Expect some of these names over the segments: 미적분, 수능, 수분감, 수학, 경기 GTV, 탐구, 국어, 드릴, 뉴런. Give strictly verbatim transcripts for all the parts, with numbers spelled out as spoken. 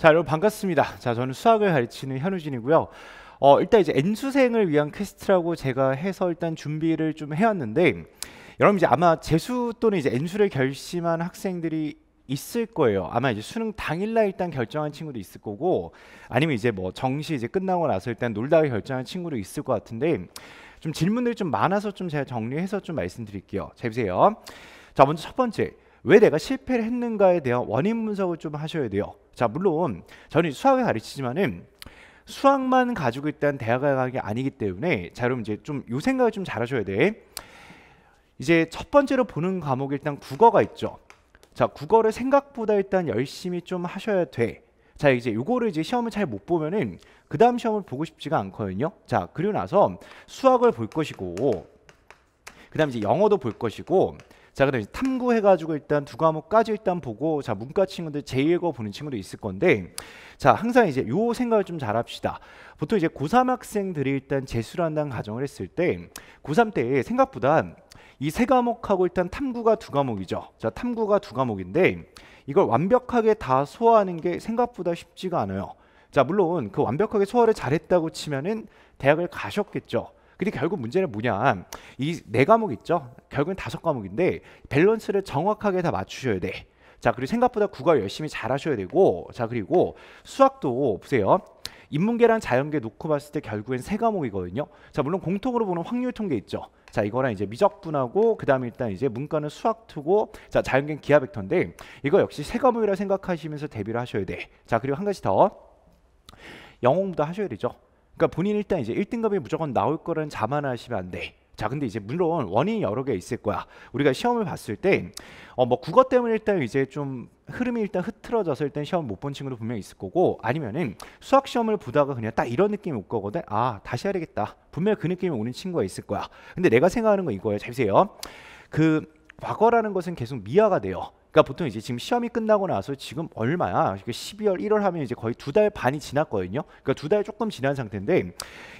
자, 여러분 반갑습니다. 자, 저는 수학을 가르치는 현우진이고요. 어, 일단 이제 N수생을 위한 퀘스트라고 제가 해서 일단 준비를 좀 해왔는데, 여러분 이제 아마 재수 또는 이제 N수를 결심한 학생들이 있을 거예요. 아마 이제 수능 당일날 일단 결정한 친구도 있을 거고, 아니면 이제 뭐 정시 이제 끝나고 나서 일단 놀다가 결정한 친구도 있을 것 같은데, 좀 질문들이 좀 많아서 좀 제가 정리해서 좀 말씀드릴게요. 잘 보세요. 자, 먼저 첫 번째, 왜 내가 실패를 했는가에 대한 원인 분석을 좀 하셔야 돼요. 자, 물론 저는 수학을 가르치지만은 수학만 가지고 일단 대학을 가는 게 아니기 때문에, 자, 여러분 이제 좀 요 생각을 좀 잘하셔야 돼. 이제 첫 번째로 보는 과목이 일단 국어가 있죠. 자, 국어를 생각보다 일단 열심히 좀 하셔야 돼. 자, 이제 요거를 이제 시험을 잘 못 보면은 그 다음 시험을 보고 싶지가 않거든요. 자, 그리고 나서 수학을 볼 것이고, 그 다음 이제 영어도 볼 것이고, 자, 그 다음에 탐구 해가지고 일단 두 과목까지 일단 보고, 자, 문과 친구들 재읽어 보는 친구도 있을 건데, 자, 항상 이제 요 생각을 좀 잘 합시다. 보통 이제 고삼 학생들이 일단 재수를 한다는 가정을 했을 때, 고삼 때 생각보다 이 세 과목하고 일단 탐구가 두 과목이죠. 자, 탐구가 두 과목인데 이걸 완벽하게 다 소화하는 게 생각보다 쉽지가 않아요. 자, 물론 그 완벽하게 소화를 잘했다고 치면은 대학을 가셨겠죠. 근데 결국 문제는 뭐냐, 이 네 과목 있죠. 결국은 다섯 과목인데 밸런스를 정확하게 다 맞추셔야 돼. 자, 그리고 생각보다 국어 열심히 잘하셔야 되고, 자, 그리고 수학도 보세요. 인문계랑 자연계 놓고 봤을 때 결국엔 세 과목이거든요. 자, 물론 공통으로 보는 확률통계 있죠. 자, 이거랑 이제 미적분하고, 그 다음에 일단 이제 문과는 수학투고, 자, 자연계는 기하벡터인데 이거 역시 세 과목이라 생각하시면서 대비를 하셔야 돼. 자, 그리고 한 가지 더, 영어 공부도 하셔야 되죠. 그러니까 본인 일단 이제 일 등급이 무조건 나올 거라는 자만하시면 안 돼. 자, 근데 이제 물론 원인이 여러 개 있을 거야. 우리가 시험을 봤을 때 어 뭐 국어 때문에 일단 이제 좀 흐름이 일단 흐트러져서 일단 시험 못 본 친구도 분명히 있을 거고, 아니면은 수학 시험을 보다가 그냥 딱 이런 느낌이 올 거거든. 아, 다시 해야 되겠다. 분명히 그 느낌이 오는 친구가 있을 거야. 근데 내가 생각하는 건 이거예요. 잘 보세요. 그 과거라는 것은 계속 미화가 돼요. 그러니까 보통 이제 지금 시험이 끝나고 나서 지금 얼마야? 십이월, 일월 하면 이제 거의 두 달 반이 지났거든요. 그러니까 두 달 조금 지난 상태인데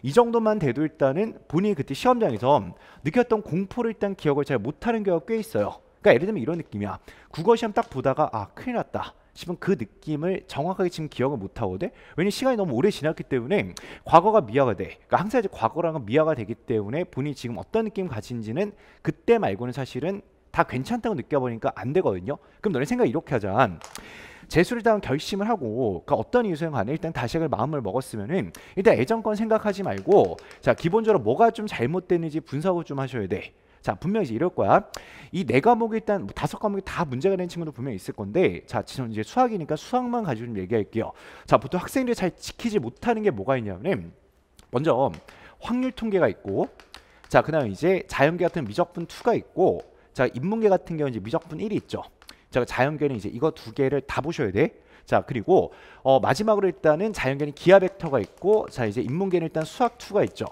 이 정도만 돼도 일단은 본인이 그때 시험장에서 느꼈던 공포를 일단 기억을 잘 못하는 경우가 꽤 있어요. 그러니까 예를 들면 이런 느낌이야. 국어 시험 딱 보다가 아, 큰일 났다 싶은 그 느낌을 정확하게 지금 기억을 못하거든. 왜냐면 시간이 너무 오래 지났기 때문에 과거가 미화가 돼. 그러니까 항상 이제 과거랑은 미화가 되기 때문에 본인이 지금 어떤 느낌 가진지는 그때 말고는 사실은 다 괜찮다고 느껴보니까 안 되거든요. 그럼 너네 생각 이렇게 하자. 재수를 당 결심을 하고, 그러니까 어떤 이유든 간에 일단 다시 할 마음을 먹었으면은 일단 예전건 생각하지 말고, 자, 기본적으로 뭐가 좀 잘못됐는지 분석을 좀 하셔야 돼. 자, 분명히 이제 이럴 거야. 이 네 과목이 일단 다섯 과목이 다 문제가 된 친구도 분명히 있을 건데, 자, 지금 이제 수학이니까 수학만 가지고 좀 얘기할게요. 자, 보통 학생들이 잘 지키지 못하는 게 뭐가 있냐면은 먼저 확률 통계가 있고, 자, 그다음에 이제 자연계 같은 미적분 이가 있고, 자, 인문계 같은 경우는 이제 미적분 일이 있죠. 자, 자연계는 이제 이거 두 개를 다 보셔야 돼. 자, 그리고 어, 마지막으로 일단은 자연계는 기하벡터가 있고, 자, 이제 인문계는 일단 수학 이가 있죠.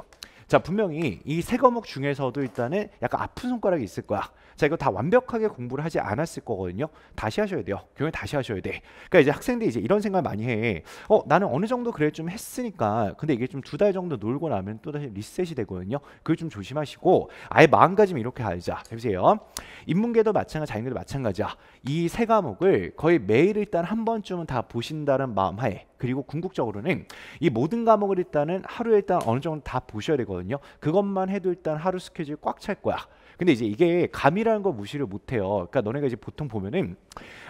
자, 분명히 이 세 과목 중에서도 일단은 약간 아픈 손가락이 있을 거야. 자, 이거 다 완벽하게 공부를 하지 않았을 거거든요. 다시 하셔야 돼요. 교육 다시 하셔야 돼. 그러니까 이제 학생들이 이제 이런 생각 많이 해. 어, 나는 어느 정도 그래 좀 했으니까. 근데 이게 좀 두 달 정도 놀고 나면 또 다시 리셋이 되거든요. 그걸 좀 조심하시고 아예 마음가짐 이렇게 하자. 해보세요. 인문계도 마찬가지, 자연계도 마찬가지야. 이 세 과목을 거의 매일 일단 한 번쯤은 다 보신다는 마음 하에, 그리고 궁극적으로는 이 모든 과목을 일단은 하루에 일단 어느 정도 다 보셔야 되거든요. 그것만 해도 일단 하루 스케줄 꽉 찰 거야. 근데 이제 이게 감이라는 거 무시를 못해요. 그러니까 너네가 이제 보통 보면은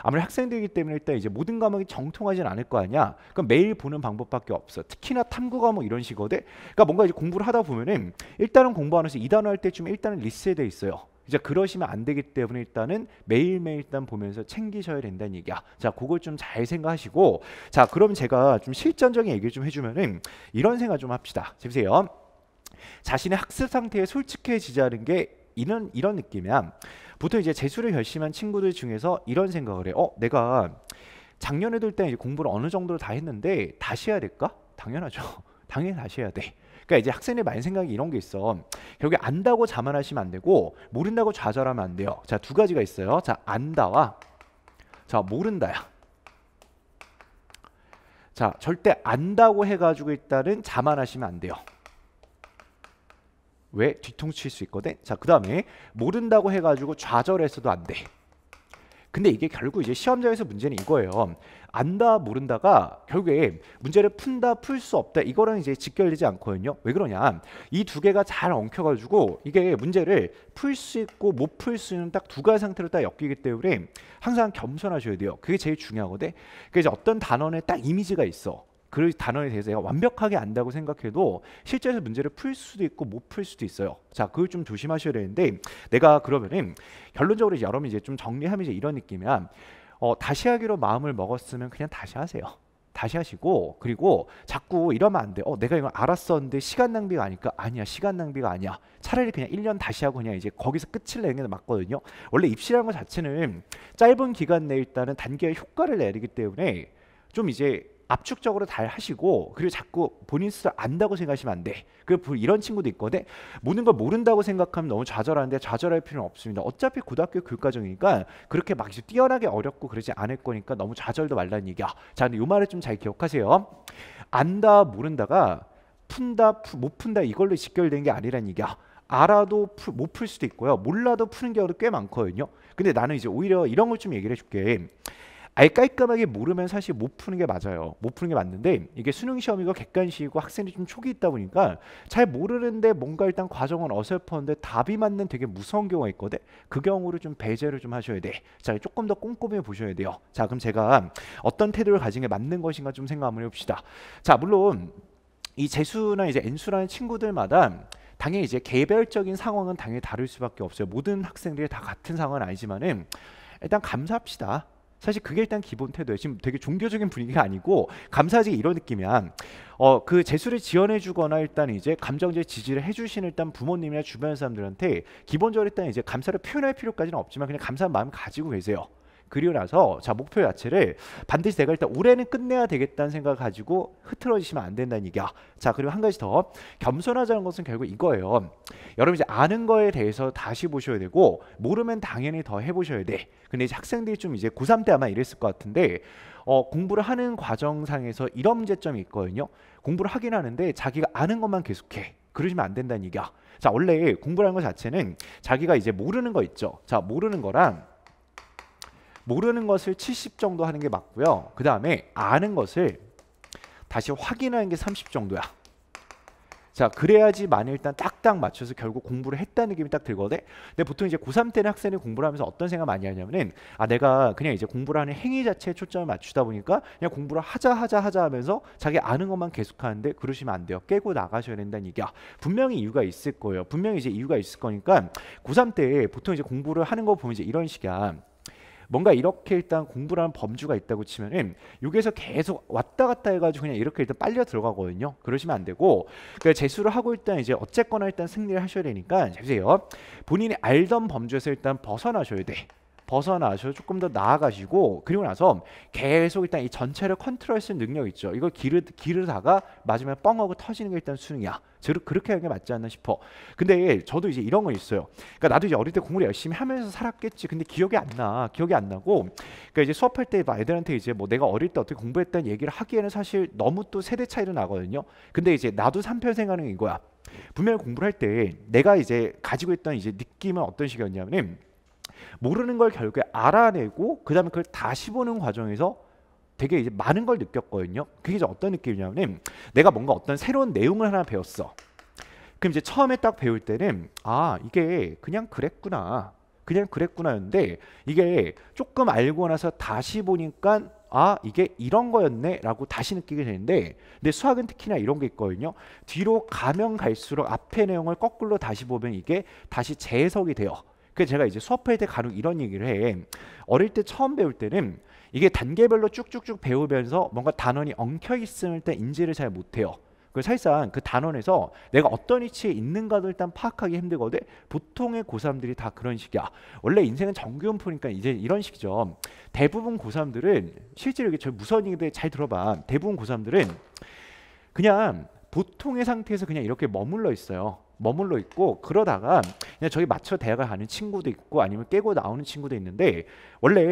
아무래도 학생들이기 때문에 일단 이제 모든 과목이 정통하진 않을 거 아니야. 그럼 매일 보는 방법밖에 없어. 특히나 탐구 과목 이런 식거든. 그러니까 뭔가 이제 공부를 하다 보면은 일단은 공부하면서 이 단어 할 때쯤 일단은 리셋돼 있어요. 이제 그러시면 안 되기 때문에 일단은 매일매일 일단 보면서 챙기셔야 된다는 얘기야. 자, 그걸 좀 잘 생각하시고, 자, 그럼 제가 좀 실전적인 얘기를 좀 해주면은 이런 생각 좀 합시다. 보세요. 자신의 학습 상태에 솔직해지자는 게 이런 이런 느낌이야. 보통 이제 재수를 결심한 친구들 중에서 이런 생각을 해. 어, 내가 작년에도 일단 이제 공부를 어느 정도로 다 했는데 다시 해야 될까? 당연하죠. 당연히 다시 해야 돼. 그러니까 이제 학생의 많은 생각이 이런 게 있어. 결국에 안다고 자만하시면 안 되고 모른다고 좌절하면 안 돼요. 자, 두 가지가 있어요. 자, 안다와 자, 모른다야. 자, 절대 안다고 해가지고 일단은 자만하시면 안 돼요. 왜? 뒤통수 칠 수 있거든. 자, 그 다음에 모른다고 해가지고 좌절해서도 안 돼. 근데 이게 결국 이제 시험장에서 문제는 이거예요. 안다 모른다가 결국에 문제를 푼다 풀 수 없다 이거랑 이제 직결되지 않거든요. 왜 그러냐, 이 두 개가 잘 엉켜가지고 이게 문제를 풀 수 있고 못 풀 수 있는 딱 두 가지 상태로 딱 엮이기 때문에 항상 겸손하셔야 돼요. 그게 제일 중요하거든. 그러니까 이제 어떤 단원에 딱 이미지가 있어. 그 단어에 대해서 내가 완벽하게 안다고 생각해도 실제에서 문제를 풀 수도 있고 못 풀 수도 있어요. 자, 그걸 좀 조심하셔야 되는데, 내가 그러면은 결론적으로 이제 여러분 이제 좀 정리하면 이제 이런 느낌이야. 어, 다시 하기로 마음을 먹었으면 그냥 다시 하세요. 다시 하시고, 그리고 자꾸 이러면 안 돼. 어, 내가 이걸 알았었는데 시간 낭비가 아니까, 아니야, 시간 낭비가 아니야. 차라리 그냥 일 년 다시 하고 그냥 이제 거기서 끝을 내는 게 맞거든요. 원래 입시라는 것 자체는 짧은 기간 내에 일단은 단계의 효과를 내리기 때문에 좀 이제 압축적으로 잘 하시고, 그리고 자꾸 본인 스스로 안다고 생각하시면 안 돼. 그리고 이런 친구도 있거든. 모든 걸 모른다고 생각하면 너무 좌절하는데 좌절할 필요는 없습니다. 어차피 고등학교 교육과정이니까 그렇게 막 이제 뛰어나게 어렵고 그러지 않을 거니까 너무 좌절도 말라는 얘기야. 자, 근데 이 말을 좀 잘 기억하세요. 안다 모른다가 푼다 못 푼다 이걸로 직결된 게 아니란 얘기야. 알아도 못 풀 수도 있고요, 몰라도 푸는 경우도 꽤 많거든요. 근데 나는 이제 오히려 이런 걸 좀 얘기를 해줄게. 아예 깔끔하게 모르면 사실 못 푸는 게 맞아요. 못 푸는 게 맞는데, 이게 수능 시험이고 객관식이고 학생들이 좀 촉이 있다 보니까 잘 모르는데 뭔가 일단 과정은 어설퍼는데 답이 맞는 되게 무서운 경우가 있거든. 그 경우를 좀 배제를 좀 하셔야 돼. 자, 조금 더 꼼꼼히 보셔야 돼요. 자, 그럼 제가 어떤 태도를 가진 게 맞는 것인가 좀 생각 한번 해봅시다. 자, 물론 이 재수나 이제 N수라는 친구들마다 당연히 이제 개별적인 상황은 당연히 다를 수밖에 없어요. 모든 학생들이 다 같은 상황은 아니지만은 일단 감사합시다. 사실 그게 일단 기본 태도예요. 지금 되게 종교적인 분위기가 아니고 감사하지 이런 느낌이야. 어, 그 재수를 지원해 주거나 일단 이제 감정적 지지를 해주신 일단 부모님이나 주변 사람들한테 기본적으로 일단 이제 감사를 표현할 필요까지는 없지만 그냥 감사한 마음 가지고 계세요. 그리고 나서 자, 목표 자체를 반드시 내가 일단 올해는 끝내야 되겠다는 생각을 가지고 흐트러지시면 안 된다는 얘기야. 자, 그리고 한 가지 더 겸손하자는 것은 결국 이거예요. 여러분 이제 아는 거에 대해서 다시 보셔야 되고, 모르면 당연히 더 해보셔야 돼. 근데 이제 학생들이 좀 이제 고삼 때 아마 이랬을 것 같은데, 어, 공부를 하는 과정상에서 이런 문제점이 있거든요. 공부를 하긴 하는데 자기가 아는 것만 계속해. 그러시면 안 된다는 얘기야. 자, 원래 공부라는 것 자체는 자기가 이제 모르는 거 있죠. 자, 모르는 거랑 모르는 것을 칠십 정도 하는 게 맞고요. 그 다음에 아는 것을 다시 확인하는 게 삼십 정도야. 자, 그래야지 만일 일단 딱딱 맞춰서 결국 공부를 했다는 느낌이 딱 들거든. 근데 보통 이제 고삼 때는 학생이 공부를 하면서 어떤 생각 많이 하냐면은, 아, 내가 그냥 이제 공부를 하는 행위 자체에 초점을 맞추다 보니까 그냥 공부를 하자 하자 하자 하면서 자기 아는 것만 계속하는데, 그러시면 안 돼요. 깨고 나가셔야 된다는 얘기야. 분명히 이유가 있을 거예요. 분명히 이제 이유가 있을 거니까 고삼 때 보통 이제 공부를 하는 거 보면 이제 이런 식이야. 뭔가 이렇게 일단 공부라는 범주가 있다고 치면은 여기에서 계속 왔다 갔다 해가지고 그냥 이렇게 일단 빨려 들어가거든요. 그러시면 안 되고, 그러니까 재수를 하고 일단 이제 어쨌거나 일단 승리를 하셔야 되니까 잘 보세요. 본인이 알던 범주에서 일단 벗어나셔야 돼. 벗어나셔서 조금 더 나아가시고, 그리고 나서 계속 일단 이 전체를 컨트롤할 수 있는 능력 있죠. 이걸 기르, 기르다가 마지막에 뻥하고 터지는 게 일단 수능이야. 그렇게 하는 게 맞지 않나 싶어. 근데 저도 이제 이런 거 있어요. 그러니까 나도 이제 어릴 때 공부를 열심히 하면서 살았겠지. 근데 기억이 안 나. 기억이 안 나고. 그러니까 이제 수업할 때 애들한테 이제 뭐 내가 어릴 때 어떻게 공부했다는 얘기를 하기에는 사실 너무 또 세대 차이도 나거든요. 근데 이제 나도 삼편 생각하는 이거야. 분명히 공부를 할 때 내가 이제 가지고 있던 이제 느낌은 어떤 식이었냐면은, 모르는 걸 결국에 알아내고 그 다음에 그걸 다시 보는 과정에서 되게 이제 많은 걸 느꼈거든요. 그게 이제 어떤 느낌이냐면, 내가 뭔가 어떤 새로운 내용을 하나 배웠어. 그럼 이제 처음에 딱 배울 때는 아, 이게 그냥 그랬구나, 그냥 그랬구나였는데, 이게 조금 알고 나서 다시 보니까 아, 이게 이런 거였네 라고 다시 느끼게 되는데, 근데 수학은 특히나 이런 게 있거든요. 뒤로 가면 갈수록 앞의 내용을 거꾸로 다시 보면 이게 다시 재해석이 돼요. 그래서 제가 이제 수업할 때 간혹 이런 얘기를 해. 어릴 때 처음 배울 때는 이게 단계별로 쭉쭉쭉 배우면서 뭔가 단원이 엉켜있음을 일단 인지를 잘 못해요. 그래서 사실상 그 단원에서 내가 어떤 위치에 있는가도 일단 파악하기 힘들거든. 보통의 고삼들이 다 그런 식이야. 원래 인생은 정규분포니까 이제 이런 식이죠. 대부분 고삼들은 실제로 이게 저 무서운 얘기인데 잘 들어봐. 대부분 고삼들은 그냥 보통의 상태에서 그냥 이렇게 머물러 있어요. 머물러 있고, 그러다가 그냥 저기 맞춰 대학을 가는 친구도 있고 아니면 깨고 나오는 친구도 있는데, 원래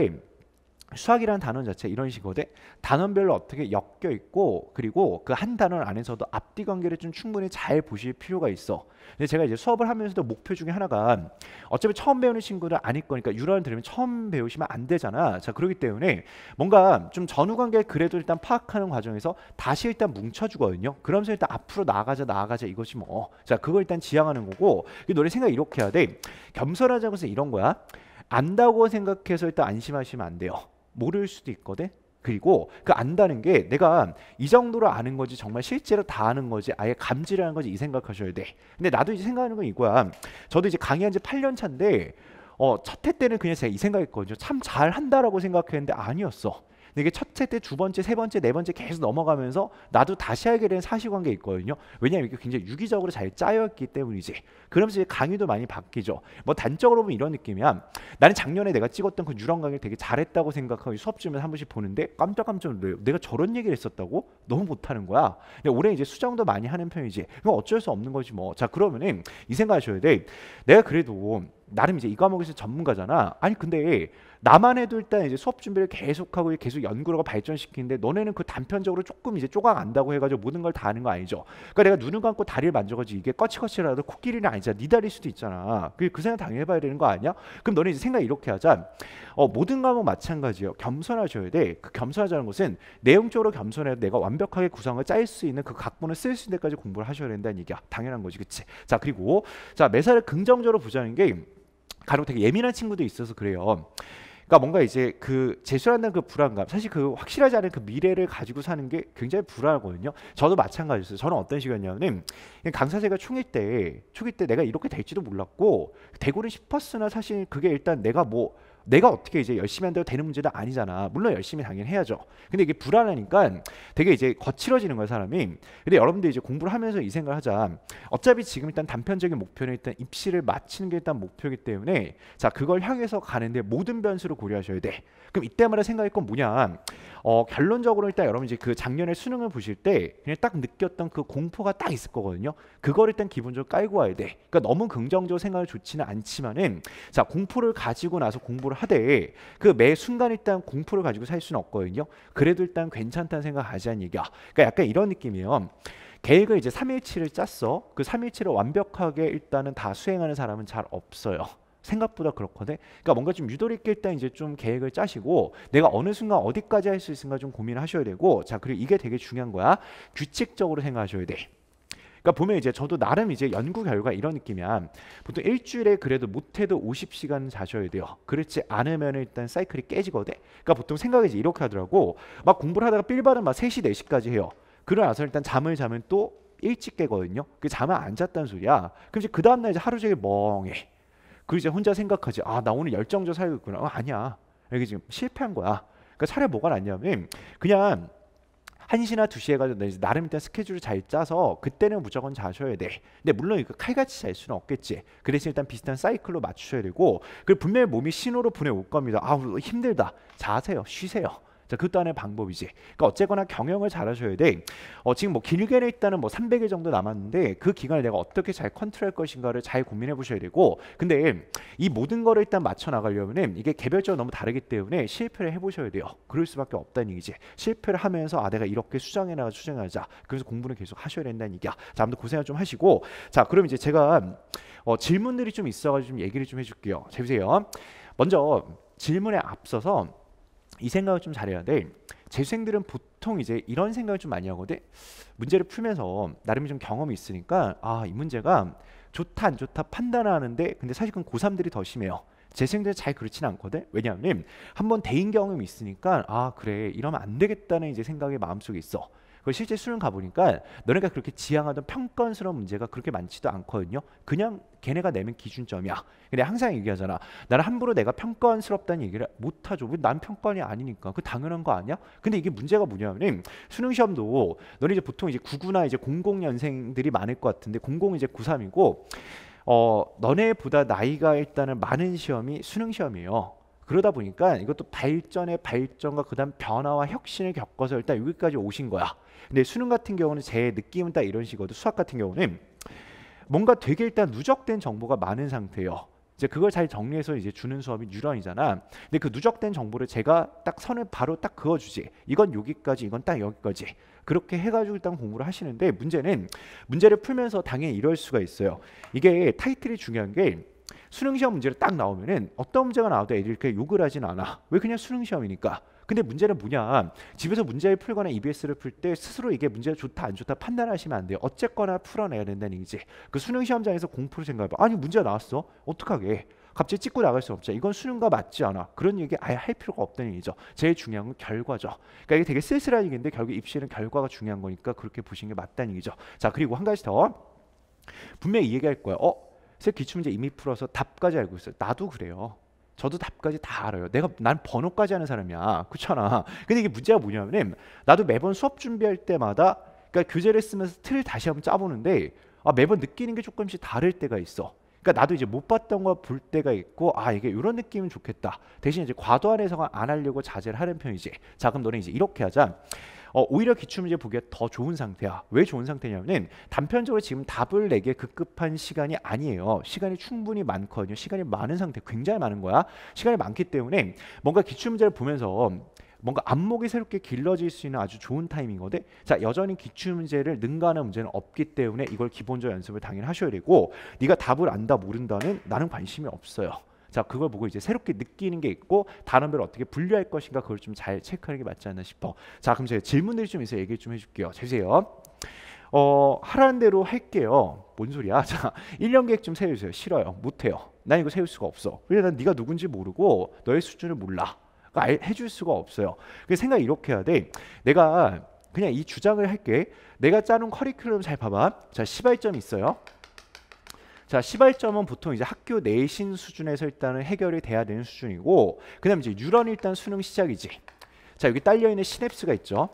수학이라는 단어 자체 이런 식이거든. 단원별로 어떻게 엮여 있고, 그리고 그 한 단원 안에서도 앞뒤 관계를 좀 충분히 잘 보실 필요가 있어. 근데 제가 이제 수업을 하면서도 목표 중에 하나가, 어차피 처음 배우는 친구들 아닐 거니까 뉴런 들으면 처음 배우시면 안 되잖아. 자, 그렇기 때문에 뭔가 좀 전후 관계 그래도 일단 파악하는 과정에서 다시 일단 뭉쳐주거든요. 그러면서 일단 앞으로 나아가자 나아가자 이것이 뭐. 자, 그걸 일단 지향하는 거고, 너네 생각 이렇게 해야 돼. 겸손하자고 해서 이런 거야. 안다고 생각해서 일단 안심하시면 안 돼요. 모를 수도 있거든. 그리고 그 안다는 게 내가 이 정도로 아는 거지 정말 실제로 다 아는 거지 아예 감지라는 거지, 이 생각하셔야 돼. 근데 나도 이제 생각하는 건 이거야. 저도 이제 강의한 지 팔 년 차인데 어, 첫 해 때는 그냥 제가 이 생각했거든요. 참 잘한다라고 생각했는데 아니었어. 근데 이게 첫 해 때 두 번째 세 번째 네 번째 계속 넘어가면서 나도 다시 알게 된 사실관계 있거든요. 왜냐하면 이게 굉장히 유기적으로 잘 짜여있기 때문이지. 그러면서 이제 강의도 많이 바뀌죠. 뭐 단적으로 보면 이런 느낌이야. 나는 작년에 내가 찍었던 그 뉴런 강의를 되게 잘했다고 생각하고 수업쯤에 한 번씩 보는데 깜짝깜짝 놀래요. 내가 저런 얘기를 했었다고? 너무 못하는 거야. 근데 올해 이제 수정도 많이 하는 편이지. 그럼 어쩔 수 없는 거지 뭐. 자, 그러면은 이 생각하셔야 돼. 내가 그래도 나름 이제 이 과목에서 전문가잖아. 아니 근데 나만 해도 일단 이제 수업 준비를 계속하고 계속 연구를 발전시키는데, 너네는 그 단편적으로 조금 이제 쪼각 안다고 해가지고 모든 걸 다 아는 거 아니죠. 그러니까 내가 눈을 감고 다리를 만져가지고 이게 꺼치꺼치라도 코끼리는 아니잖아. 네 다리일 수도 있잖아. 그, 그 생각 당연히 해봐야 되는 거 아니야? 그럼 너네 이제 생각 이렇게 하자. 어, 모든 과목 마찬가지예요. 겸손하셔야 돼. 그 겸손하자는 것은 내용적으로 겸손해도 내가 완벽하게 구성을 짤 수 있는 그 각본을 쓸 수 있는 데까지 공부를 하셔야 된다는 얘기야. 당연한 거지, 그치? 자, 그리고 자, 매사를 긍정적으로 보자는 게 가령 되게 예민한 친구도 있어서 그래요. 그러니까 뭔가 이제 그 재수한다는 그 불안감, 사실 그 확실하지 않은 그 미래를 가지고 사는 게 굉장히 불안하거든요. 저도 마찬가지였어요. 저는 어떤 식이었냐면 강사제가 초기 때 초기 때 내가 이렇게 될지도 몰랐고 대고는 싶었으나 사실 그게 일단 내가 뭐 내가 어떻게 이제 열심히 한다고 되는 문제는 아니잖아. 물론 열심히 당연히 해야죠. 근데 이게 불안하니까 되게 이제 거칠어지는 거야, 사람이. 근데 여러분들 이제 공부를 하면서 이 생각을 하자. 어차피 지금 일단 단편적인 목표는 일단 입시를 마치는 게 일단 목표이기 때문에 자, 그걸 향해서 가는데 모든 변수를 고려하셔야 돼. 그럼 이때마다 생각할 건 뭐냐. 어, 결론적으로 일단 여러분 이제 그 작년에 수능을 보실 때 그냥 딱 느꼈던 그 공포가 딱 있을 거거든요. 그걸 일단 기본적으로 깔고 와야 돼. 그러니까 너무 긍정적으로 생각을 좋지는 않지만은 자, 공포를 가지고 나서 공부를 하되 그 매 순간 일단 공포를 가지고 살 수는 없거든요. 그래도 일단 괜찮다는 생각하자는 얘기야. 그러니까 약간 이런 느낌이에요. 계획을 이제 삼일치를 짰어. 그 삼일치를 완벽하게 일단은 다 수행하는 사람은 잘 없어요. 생각보다 그렇거든. 그러니까 뭔가 좀 유도리 있게 일단 이제 좀 계획을 짜시고 내가 어느 순간 어디까지 할 수 있을까 좀 고민을 하셔야 되고, 자, 그리고 이게 되게 중요한 거야. 규칙적으로 생각하셔야 돼. 그러니까 보면 이제 저도 나름 이제 연구 결과 이런 느낌이야. 보통 일주일에 그래도 못해도 오십 시간 자셔야 돼요. 그렇지 않으면 일단 사이클이 깨지거든. 그러니까 보통 생각이 이제 이렇게 하더라고. 막 공부를 하다가 삘바람 막 세 시 네 시까지 해요. 그러나서 일단 잠을 자면 또 일찍 깨거든요. 그 잠을 안 잤다는 소리야. 그럼 이제 그 다음날 이제 하루 종일 멍해. 그 이제 혼자 생각하지. 아, 나 오늘 열정적으로 살고 있구나. 어, 아니야. 이게 지금 실패한 거야. 그러니까 차라리 뭐가 낫냐면 그냥 한 시나 두 시에 해가지고 나름 일단 스케줄을 잘 짜서 그때는 무조건 자셔야 돼. 근데 물론 이거 칼같이 잘 수는 없겠지. 그 대신 일단 비슷한 사이클로 맞추셔야 되고, 그리고 분명히 몸이 신호로 보내올 겁니다. 아, 힘들다. 자세요. 쉬세요. 자, 그것도 하나의 방법이지. 그러니까 어쨌거나 경영을 잘하셔야 돼. 어, 지금 뭐 길게는 일단은 뭐 삼백 일 정도 남았는데 그 기간을 내가 어떻게 잘 컨트롤할 것인가를 잘 고민해 보셔야 되고, 근데 이 모든 거를 일단 맞춰 나가려면 이게 개별적으로 너무 다르기 때문에 실패를 해보셔야 돼요. 그럴 수밖에 없다는 얘기지. 실패를 하면서 아, 내가 이렇게 수정해 나가 수정하자. 그래서 공부는 계속 하셔야 된다는 얘기야. 자, 아무튼 고생을 좀 하시고, 자, 그럼 이제 제가 어, 질문들이 좀 있어가지고 좀 얘기를 좀 해줄게요. 잘 보세요. 먼저 질문에 앞서서 이 생각을 좀 잘해야 돼. 재수생들은 보통 이제 이런 생각을 좀 많이 하거든. 문제를 풀면서 나름 좀 경험이 있으니까 아, 이 문제가 좋다 안 좋다 판단하는데, 근데 사실 그건 고삼들이 더 심해요. 재수생들은 잘 그렇진 않거든. 왜냐하면 한번 대인 경험이 있으니까 아, 그래 이러면 안 되겠다는 이제 생각이 마음속에 있어. 그 실제 수능 가보니까 너네가 그렇게 지향하던 평가스러운 문제가 그렇게 많지도 않거든요. 그냥 걔네가 내면 기준점이야. 근데 항상 얘기하잖아. 나는 함부로 내가 평가원스럽다는 얘기를 못하죠. 난 평가원이 아니니까. 그 당연한 거 아니야? 근데 이게 문제가 뭐냐면 수능 시험도 너네 이제 보통 이제 구구나 이제 공공년생들이 많을 것 같은데 공공은 이제 구삼이고 어 너네보다 나이가 일단은 많은 시험이 수능 시험이에요. 그러다 보니까 이것도 발전의 발전과 그다음 변화와 혁신을 겪어서 일단 여기까지 오신 거야. 근데 수능 같은 경우는 제 느낌은 딱 이런 식이거든. 수학 같은 경우는 뭔가 되게 일단 누적된 정보가 많은 상태예요. 이제 그걸 잘 정리해서 이제 주는 수업이 뉴런이잖아. 근데 그 누적된 정보를 제가 딱 선을 바로 딱 그어주지. 이건 여기까지, 이건 딱 여기까지. 그렇게 해가지고 일단 공부를 하시는데, 문제는 문제를 풀면서 당연히 이럴 수가 있어요. 이게 타이틀이 중요한 게, 수능시험 문제를 딱 나오면은 어떤 문제가 나와도 애들이 이렇게 욕을 하진 않아. 왜? 그냥 수능시험이니까. 근데 문제는 뭐냐, 집에서 문제를 풀거나 이비에스를 풀 때 스스로 이게 문제가 좋다 안 좋다 판단하시면 안 돼요. 어쨌거나 풀어내야 된다는 얘기지. 그 수능 시험장에서 공포를 생각해봐. 아니 문제가 나왔어, 어떡하게, 갑자기 찍고 나갈 수 없죠. 이건 수능과 맞지 않아. 그런 얘기 아예 할 필요가 없다는 얘기죠. 제일 중요한 건 결과죠. 그러니까 이게 되게 쓸쓸한 얘기인데 결국 입시는 결과가 중요한 거니까 그렇게 보시는 게 맞다는 얘기죠. 자, 그리고 한 가지 더, 분명히 이 얘기할 거예요. 어? 쌤 기출문제 이미 풀어서 답까지 알고 있어요. 나도 그래요. 저도 답까지 다 알아요. 내가, 난 번호까지 하는 사람이야. 그렇잖아. 근데 이게 문제가 뭐냐면, 나도 매번 수업 준비할 때마다, 그러니까 교재를 쓰면서 틀을 다시 한번 짜보는데, 아, 매번 느끼는 게 조금씩 다를 때가 있어. 그러니까 나도 이제 못 봤던 거 볼 때가 있고, 아, 이게 이런 느낌은 좋겠다. 대신 이제 과도한 해석은 안 하려고 자제를 하는 편이지. 자, 그럼 너는 이제 이렇게 하자. 어, 오히려 기출문제 보기가 더 좋은 상태야. 왜 좋은 상태냐면은, 단편적으로 지금 답을 내게 급급한 시간이 아니에요. 시간이 충분히 많거든요. 시간이 많은 상태, 굉장히 많은 거야. 시간이 많기 때문에 뭔가 기출문제를 보면서 뭔가 안목이 새롭게 길러질 수 있는 아주 좋은 타이밍이거든. 자, 여전히 기출문제를 능가하는 문제는 없기 때문에 이걸 기본적 연습을 당연히 하셔야 되고, 네가 답을 안다 모른다는, 나는 관심이 없어요. 자, 그걸 보고 이제 새롭게 느끼는 게 있고, 단원별 어떻게 분류할 것인가, 그걸 좀 잘 체크하는 게 맞지 않나 싶어. 자, 그럼 제가 질문들이 좀 있어요. 얘기 좀 해줄게요. 주세요. 어, 하라는 대로 할게요. 뭔 소리야? 자, 일 년 계획 좀 세워주세요. 싫어요. 못해요. 난 이거 세울 수가 없어. 그래, 난 네가 누군지 모르고 너의 수준을 몰라. 그러니까 해줄 수가 없어요. 그래서 생각 이렇게 해야 돼. 내가 그냥 이 주장을 할게. 내가 짜놓은 커리큘럼 잘 봐봐. 자, 시발점이 있어요. 자, 시발점은 보통 이제 학교 내신 수준에서 일단은 해결이 돼야 되는 수준이고, 그 다음 이제 뉴런, 일단 수능 시작이지. 자, 여기 딸려있는 시냅스가 있죠.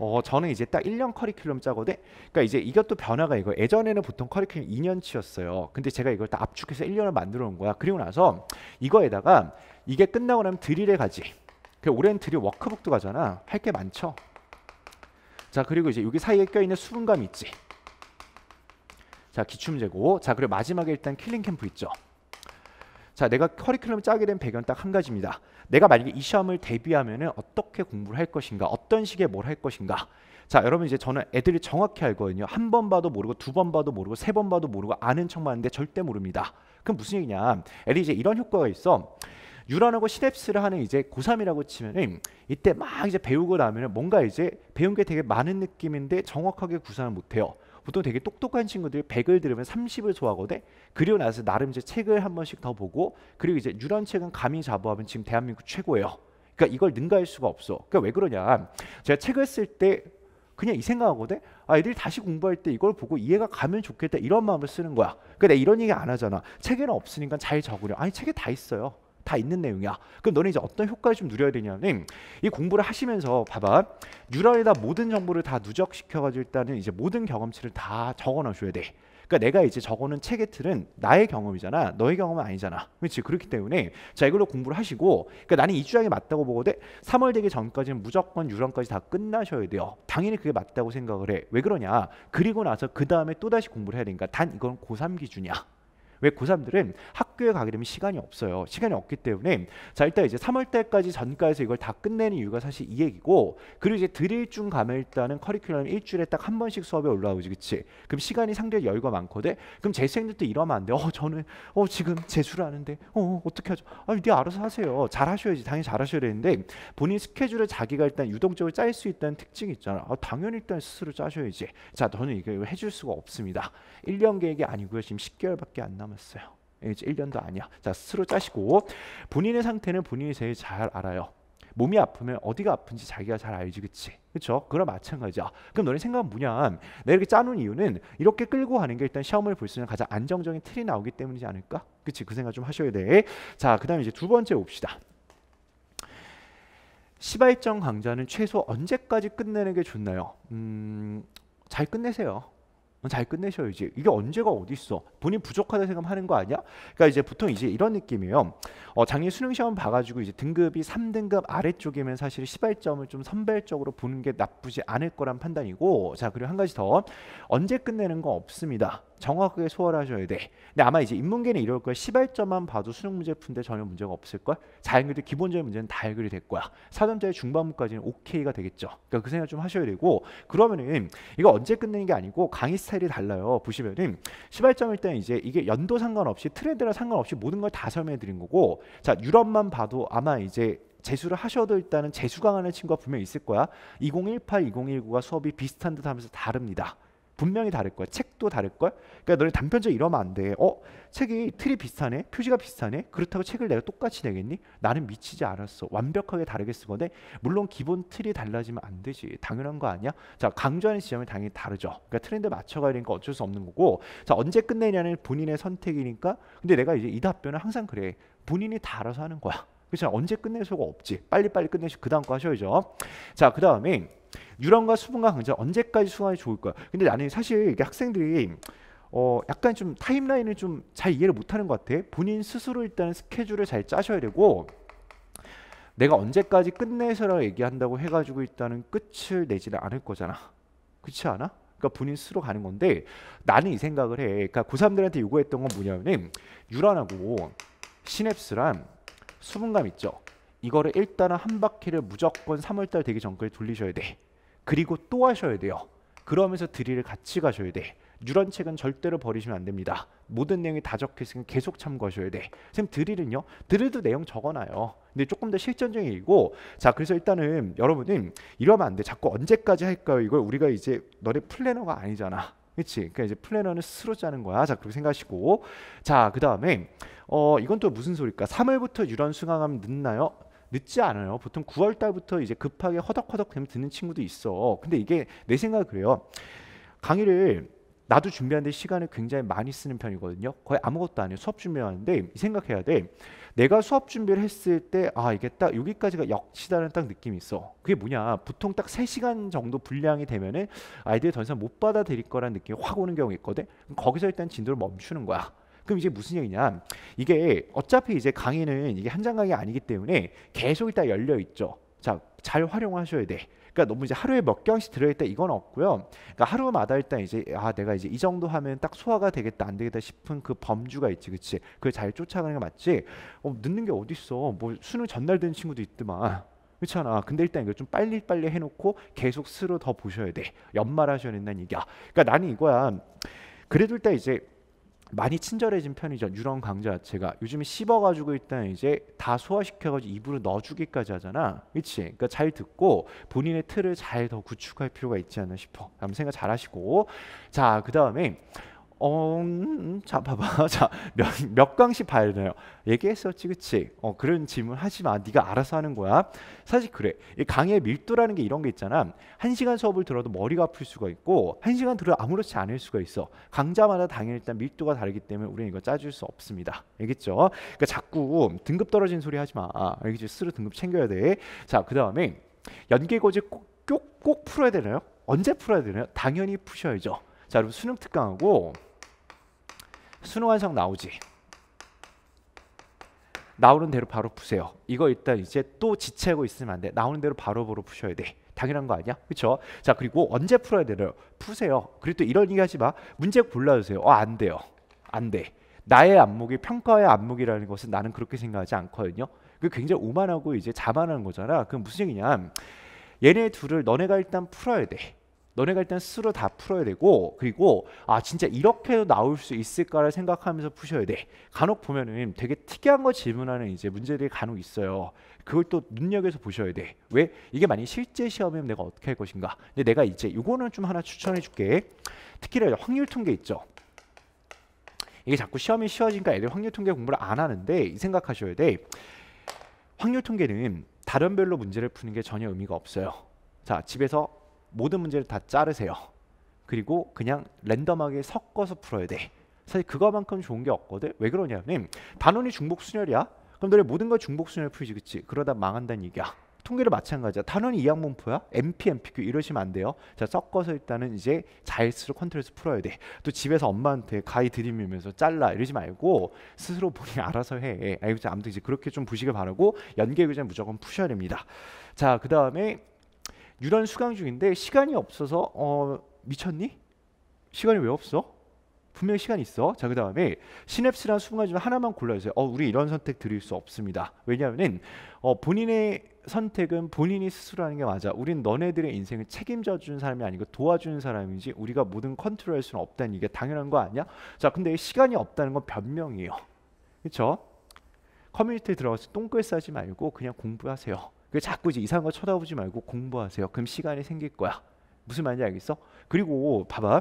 어, 저는 이제 딱 일 년 커리큘럼 짜거든. 그러니까 이제 이것도 변화가 이거. 예전에는 보통 커리큘럼 이 년치였어요. 근데 제가 이걸 다 압축해서 일 년을 만들어 놓은 거야. 그리고 나서 이거에다가 이게 끝나고 나면 드릴에 가지. 그 올해는 드릴 워크북도 가잖아. 할 게 많죠. 자, 그리고 이제 여기 사이에 껴있는 수분감 있지. 자, 기출문제고. 자, 그리고 마지막에 일단 킬링 캠프 있죠. 자, 내가 커리큘럼 짜게 된 배경 딱 한 가지입니다. 내가 만약에 이 시험을 대비하면은 어떻게 공부를 할 것인가, 어떤 식의 뭘 할 것인가. 자, 여러분 이제 저는 애들이 정확히 알거든요. 한 번 봐도 모르고, 두 번 봐도 모르고, 세 번 봐도 모르고, 아는 척만 하는데 절대 모릅니다. 그럼 무슨 얘기냐, 애들이 이제 이런 효과가 있어. 뉴런하고 시냅스를 하는 이제 고삼이라고 치면은, 이때 막 이제 배우고 나면은 뭔가 이제 배운 게 되게 많은 느낌인데 정확하게 구사를 못해요. 보통 되게 똑똑한 친구들이 백을 들으면 삼십을 소화하거든. 그리고 나서 나름 이제 책을 한 번씩 더 보고, 그리고 이제 뉴런 책은 감히 자부하면 지금 대한민국 최고예요. 그러니까 이걸 능가할 수가 없어. 그러니까 왜 그러냐, 제가 책을 쓸 때 그냥 이 생각하거든. 아, 애들이 다시 공부할 때 이걸 보고 이해가 가면 좋겠다, 이런 마음을 쓰는 거야. 그러니까 내가 이런 얘기 안 하잖아. 책에는 없으니까 잘 적으려. 아니, 책에 다 있어요. 다 있는 내용이야. 그럼 너는 이제 어떤 효과를 좀 누려야 되냐면, 이 공부를 하시면서 봐봐. 뉴런에다 모든 정보를 다 누적시켜가지고 일단은 이제 모든 경험치를 다 적어 넣으셔야 돼. 그러니까 내가 이제 적어놓은 책의 틀은 나의 경험이잖아. 너의 경험은 아니잖아. 그렇지? 그렇기 때문에 자, 이걸로 공부를 하시고, 그러니까 나는 이 주장이 맞다고 보거든. 삼월 되기 전까지는 무조건 뉴런까지 다 끝나셔야 돼요. 당연히 그게 맞다고 생각을 해. 왜 그러냐, 그리고 나서 그 다음에 또다시 공부를 해야 되니까. 단 이건 고삼 기준이야. 왜? 고삼들은 학교에 가게 되면 시간이 없어요. 시간이 없기 때문에 자, 일단 이제 삼월 달까지 전까지서 이걸 다 끝내는 이유가 사실 이 얘기고, 그리고 이제 드릴쯤 가면 일단은 커리큘럼 일주일에 딱 한 번씩 수업에 올라오지, 그치? 그럼 시간이 상당히 여유가 많거든. 그럼 재수생들도 이러면 안 돼. 어, 저는 어 지금 재수를 하는데 어 어떻게 하죠? 아니, 네 알아서 하세요. 잘 하셔야지. 당연히 잘 하셔야 되는데, 본인 스케줄을 자기가 일단 유동적으로 짤 수 있다는 특징이 있잖아. 아, 당연히 일단 스스로 짜셔야지. 자, 저는 이걸 해줄 수가 없습니다. 일 년 계획이 아니고요. 지금 십 개월밖에 안 남았어요. 남았어요. 이제 일 년도 아니야. 자, 스스로 짜시고, 본인의 상태는 본인이 제일 잘 알아요. 몸이 아프면 어디가 아픈지 자기가 잘 알지, 그치? 그쵸? 그럼 마찬가지야. 그럼 너네 생각은 뭐냐, 내가 이렇게 짜놓은 이유는 이렇게 끌고 가는 게 일단 시험을 볼 수 있는 가장 안정적인 틀이 나오기 때문이지 않을까? 그치? 그 생각 좀 하셔야 돼. 자, 그 다음에 이제 두 번째 봅시다. 시발점 강좌는 최소 언제까지 끝내는 게 좋나요? 음, 잘 끝내세요. 잘 끝내셔야지. 이게 언제가 어디 있어? 본인 부족하다 생각하는 거 아니야? 그러니까 이제 보통 이제 이런 느낌이에요. 어, 작년 수능 시험 봐가지고 이제 등급이 삼 등급 아래쪽이면 사실 시발점을 좀 선별적으로 보는 게 나쁘지 않을 거란 판단이고, 자, 그리고 한 가지 더, 언제 끝내는 거 없습니다. 정확하게 소화하셔야 돼. 근데 아마 이제 인문계는 이럴 거야. 시발점만 봐도 수능 문제 푼데 전혀 문제가 없을 걸. 자연계도 기본적인 문제는 다 해결이 될 거야. 사 점짜리 중반부까지는 오케이가 되겠죠. 그러니까 그 생각 좀 하셔야 되고, 그러면은 이거 언제 끝내는 게 아니고 강의 스타일이 달라요. 보시면은 시발점일 때는 이제 이게 연도 상관없이 트렌드랑 상관없이 모든 걸 다 설명해 드린 거고, 자 유럽만 봐도 아마 이제 재수를 하셔도 일단은 재수 강하는 친구가 분명히 있을 거야. 이공일팔, 이공일구가 수업이 비슷한 듯 하면서 다릅니다. 분명히 다를 거야. 책도 다를 걸. 그러니까 너네 단편적 이러면 안 돼. 어? 책이 틀이 비슷하네? 표지가 비슷하네? 그렇다고 책을 내가 똑같이 내겠니? 나는 미치지 않았어. 완벽하게 다르게 쓰거든. 물론 기본 틀이 달라지면 안 되지. 당연한 거 아니야? 자, 강조하는 지점이 당연히 다르죠. 그러니까 트렌드 맞춰가야 되니까 어쩔 수 없는 거고, 자 언제 끝내냐는 본인의 선택이니까. 근데 내가 이제 이 답변은 항상 그래. 본인이 다 알아서 하는 거야. 그렇죠? 언제 끝낼 수가 없지. 빨리빨리 끝내시고 그 다음 거 하셔야죠. 자, 그 다음에 뉴런과 수분과 강좌 언제까지 수강이 좋을까? 근데 나는 사실 이게 학생들이 어 약간 좀 타임라인을 좀 잘 이해를 못하는 것 같아. 본인 스스로 일단 스케줄을 잘 짜셔야 되고, 내가 언제까지 끝내서라고 얘기한다고 해가지고 일단은 끝을 내지는 않을 거잖아. 그렇지 않아? 그러니까 본인 스스로 가는 건데, 나는 이 생각을 해. 그러니까 고삼들한테 요구했던 건 뭐냐면 뉴런하고 시냅스랑 수분감 있죠. 이거를 일단은 한 바퀴를 무조건 삼월달 되기 전까지 돌리셔야 돼. 그리고 또 하셔야 돼요. 그러면서 드릴을 같이 가셔야 돼. 뉴런 책은 절대로 버리시면 안 됩니다. 모든 내용이 다 적혀있으니까 계속 참고하셔야 돼. 선생님 드릴은요? 드릴도 내용 적어놔요. 근데 조금 더 실전적인 얘기고, 자 그래서 일단은 여러분은 이러면 안 돼. 자꾸 언제까지 할까요? 이걸 우리가 이제 너네 플래너가 아니잖아. 그치? 그러니까 이제 플래너는 스스로 짜는 거야. 자 그렇게 생각하시고, 자 그 다음에 어 이건 또 무슨 소릴까? 삼월부터 뉴런 수강하면 늦나요? 늦지 않아요. 보통 구월달부터 이제 급하게 허덕허덕 되면 듣는 친구도 있어. 근데 이게 내 생각은 그래요. 강의를 나도 준비하는데 시간을 굉장히 많이 쓰는 편이거든요. 거의 아무것도 안 해요. 수업 준비하는데 생각해야 돼. 내가 수업 준비를 했을 때 아 이게 딱 여기까지가 역시다라는 딱 느낌이 있어. 그게 뭐냐. 보통 딱 세 시간 정도 분량이 되면은 아이들이 더 이상 못 받아들일 거라는 느낌이 확 오는 경우가 있거든. 그럼 거기서 일단 진도를 멈추는 거야. 그럼 이제 무슨 얘기냐? 이게 어차피 이제 강의는 이게 한장 강의 아니기 때문에 계속 일단 열려 있죠. 자, 잘 활용하셔야 돼. 그러니까 너무 이제 하루에 몇 경씩 들어있다 이건 없고요. 그러니까 하루마다 일단 이제 아 내가 이제 이 정도 하면 딱 소화가 되겠다 안 되겠다 싶은 그 범주가 있지, 그치? 그걸 잘 쫓아가는 게 맞지. 어, 늦는 게 어디 있어? 뭐 수능 전날 되는 친구도 있더만. 그렇잖아. 근데 일단 이걸 좀 빨리빨리 해놓고 계속 스스로 더 보셔야 돼. 연말하셔야 된다는 얘기야. 그러니까 나는 이거야. 그래도 일단 이제 많이 친절해진 편이죠. 뉴런 강좌 자체가 요즘에 씹어가지고 일단 이제 다 소화시켜가지고 입으로 넣어주기까지 하잖아. 그치? 그러니까 잘 듣고 본인의 틀을 잘 더 구축할 필요가 있지 않나 싶어. 한번 생각 잘 하시고, 자 그 다음에 어, 음, 자 봐봐. 자 몇, 몇 강씩 봐야 되나요? 얘기했었지, 그치? 어, 그런 질문 하지 마. 네가 알아서 하는 거야. 사실 그래. 이 강의의 밀도라는 게 이런 게 있잖아. 한 시간 수업을 들어도 머리가 아플 수가 있고, 한 시간 들어도 아무렇지 않을 수가 있어. 강좌마다 당연히 일단 밀도가 다르기 때문에 우리는 이거 짜줄 수 없습니다. 알겠죠? 그러니까 자꾸 등급 떨어진 소리 하지 마. 알겠지? 스스로 등급 챙겨야 돼. 자 그 다음에 연계고지 꼭, 꼭, 꼭 풀어야 되나요? 언제 풀어야 되나요? 당연히 푸셔야죠. 자 여러분 수능 특강하고 수능완성 나오지? 나오는 대로 바로 푸세요. 이거 일단 이제 또 지체하고 있으면 안 돼. 나오는 대로 바로바로 푸셔야 돼. 당연한 거 아니야? 그쵸? 자 그리고 언제 풀어야 되나요? 푸세요. 그리고 또 이런 얘기 하지 마. 문제 골라주세요. 어, 안 돼요. 안 돼. 나의 안목이 평가의 안목이라는 것은 나는 그렇게 생각하지 않거든요. 그 굉장히 오만하고 이제 자만한 거잖아. 그럼 무슨 얘기냐. 얘네 둘을 너네가 일단 풀어야 돼. 너네가 일단 스스로 다 풀어야 되고, 그리고 아 진짜 이렇게 해도 나올 수 있을까를 생각하면서 푸셔야 돼. 간혹 보면은 되게 특이한 거 질문하는 이제 문제들이 간혹 있어요. 그걸 또 눈여겨서 보셔야 돼. 왜? 이게 만약에 실제 시험이면 내가 어떻게 할 것인가. 근데 내가 이제 이거는 좀 하나 추천해 줄게. 특히나 확률통계 있죠. 이게 자꾸 시험이 쉬워지니까 애들 확률통계 공부를 안 하는데, 이 생각하셔야 돼. 확률통계는 다른별로 문제를 푸는 게 전혀 의미가 없어요. 자 집에서 모든 문제를 다 자르세요. 그리고 그냥 랜덤하게 섞어서 풀어야 돼. 사실 그거만큼 좋은 게 없거든. 왜 그러냐면 단원이 중복순열이야. 그럼 너네 모든 걸 중복순열 풀지, 그치? 그러다 망한다는 얘기야. 통계도 마찬가지야. 단원이 이항분포야? 엠피, 엠피큐 이러시면 안 돼요. 자 섞어서 일단은 이제 잘 스스로 컨트롤해서 풀어야 돼. 또 집에서 엄마한테 가위 들이밀면서 잘라 이러지 말고 스스로 본인이 알아서 해. 알겠지? 아무튼 이제 그렇게 좀 보시길 바라고, 연계 교재는 무조건 푸셔야 됩니다. 자 그 다음에 뉴런 수강 중인데 시간이 없어서 어 미쳤니? 시간이 왜 없어? 분명히 시간이 있어. 자, 그 다음에 시냅스랑 수분관 중 하나만 골라주세요. 어, 우리 이런 선택 드릴 수 없습니다. 왜냐하면 어, 본인의 선택은 본인이 스스로 하는 게 맞아. 우린 너네들의 인생을 책임져 주는 사람이 아니고 도와주는 사람이지 우리가 모든 컨트롤할 수는 없다는 이게 당연한 거 아니야? 자, 근데 시간이 없다는 건 변명이에요. 그렇죠? 커뮤니티에 들어가서 똥글 싸지 말고 그냥 공부하세요. 그게 자꾸 이제 이상한 거 쳐다보지 말고 공부하세요. 그럼 시간이 생길 거야. 무슨 말인지 알겠어? 그리고 봐봐.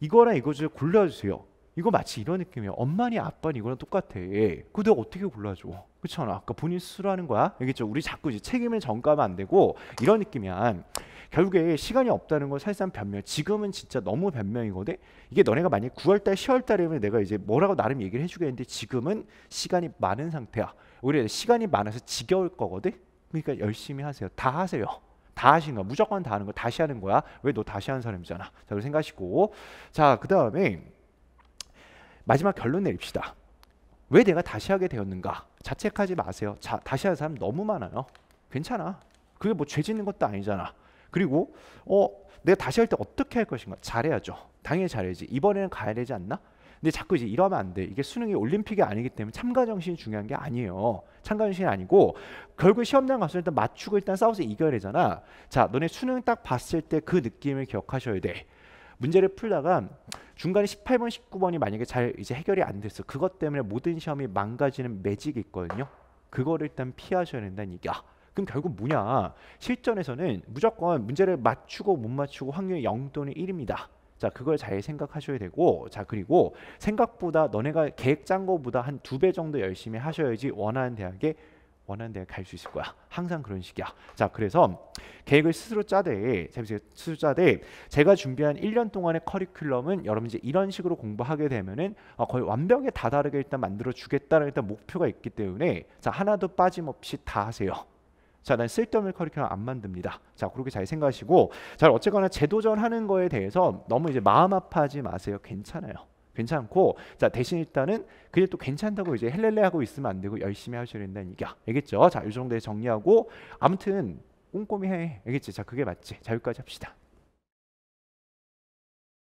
이거랑 이거를 골라주세요. 이거 마치 이런 느낌이에요. 엄마니 아빠니 이거랑 똑같아. 그거 내가 어떻게 골라줘? 그렇잖아. 아까 본인 스스로 하는 거야. 알겠죠? 우리 자꾸 이제 책임을 전가하면 안 되고 이런 느낌이야. 결국에 시간이 없다는 건 사실상 변명. 지금은 진짜 너무 변명이거든. 이게 너네가 만약에 구월달, 시월달이면 내가 이제 뭐라고 나름 얘기를 해주겠는데 지금은 시간이 많은 상태야. 오히려 시간이 많아서 지겨울 거거든. 그러니까 열심히 하세요. 다 하세요. 다 하시는 거야. 무조건 다 하는 거야. 다시 하는 거야. 왜? 너 다시 하는 사람이잖아. 자, 그걸 생각하시고. 자, 그 다음에 마지막 결론 내립시다. 왜 내가 다시 하게 되었는가? 자책하지 마세요. 자, 다시 하는 사람 너무 많아요. 괜찮아. 그게 뭐 죄 짓는 것도 아니잖아. 그리고 어 내가 다시 할 때 어떻게 할 것인가? 잘해야죠. 당연히 잘해야지. 이번에는 가야 되지 않나? 근데 자꾸 이제 이러면 안 돼. 이게 수능이 올림픽이 아니기 때문에 참가 정신이 중요한 게 아니에요. 참가 정신이 아니고 결국 시험장 가서 일단 맞추고 일단 싸워서 이겨야 되잖아. 자, 너네 수능 딱 봤을 때 그 느낌을 기억하셔야 돼. 문제를 풀다가 중간에 십팔 번, 십구 번이 만약에 잘 이제 해결이 안 됐어. 그것 때문에 모든 시험이 망가지는 매직이 있거든요. 그거를 일단 피하셔야 된다는 얘기야. 그럼 결국 뭐냐? 실전에서는 무조건 문제를 맞추고 못 맞추고 확률이 영 또는 일입니다. 자, 그걸 잘 생각하셔야 되고, 자, 그리고 생각보다 너네가 계획 짠 거보다 한 두 배 정도 열심히 하셔야지 원하는 대학에 원하는 대학 갈 수 있을 거야. 항상 그런 식이야. 자, 그래서 계획을 스스로 짜되, 스스로 짜되, 제가 준비한 일 년 동안의 커리큘럼은 여러분 이제 이런 식으로 공부하게 되면은 거의 완벽에 다다르게 일단 만들어 주겠다는 일단 목표가 있기 때문에 자, 하나도 빠짐없이 다 하세요. 자, 난 쓸데없는 커리큘럼 안 만듭니다. 자, 그렇게 잘 생각하시고, 자, 어쨌거나 재도전하는 거에 대해서 너무 이제 마음 아파하지 마세요. 괜찮아요. 괜찮고, 자, 대신 일단은 그게 또 괜찮다고 이제 헬렐레 하고 있으면 안 되고 열심히 하셔야 된다는 얘기야. 알겠죠? 자, 이 정도에 정리하고, 아무튼 꼼꼼히 해. 알겠지? 자, 그게 맞지? 자, 여기까지 합시다.